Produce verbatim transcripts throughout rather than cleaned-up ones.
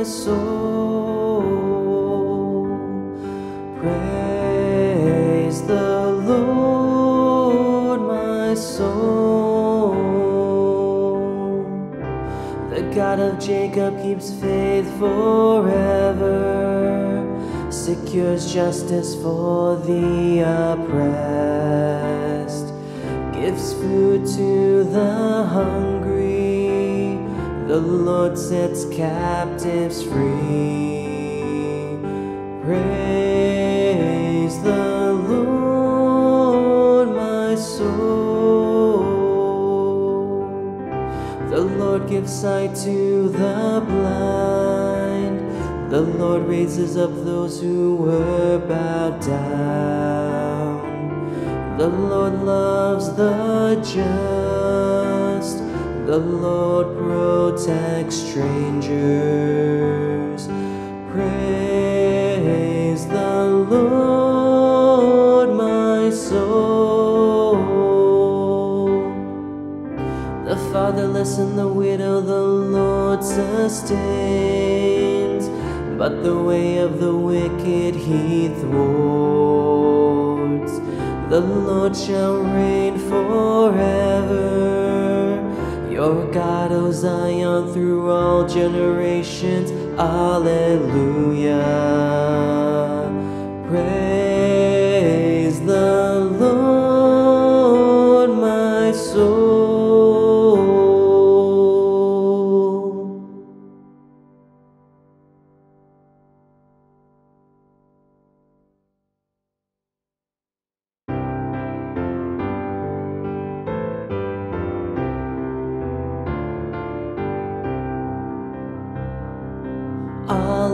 my soul. Praise the Lord, my soul. The God of Jacob keeps faith forever, secures justice for the oppressed, gives food to the hungry. The Lord sets captives free. Praise the Lord, my soul. The Lord gives sight to the blind. The Lord raises up those who were bowed down. The Lord loves the just. The Lord protects strangers. Praise the Lord, my soul. The fatherless and the widow the Lord sustains, but the way of the wicked he thwarts. The Lord shall reign forever, your God, O Zion, through all generations. Alleluia. Praise the Lord, my soul.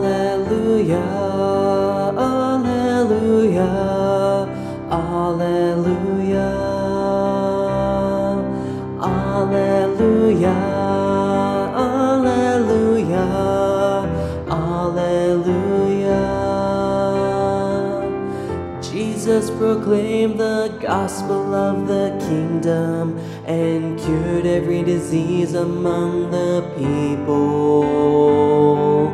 Alleluia, alleluia, alleluia, alleluia, alleluia, alleluia. Jesus proclaimed the gospel of the kingdom and cured every disease among the people.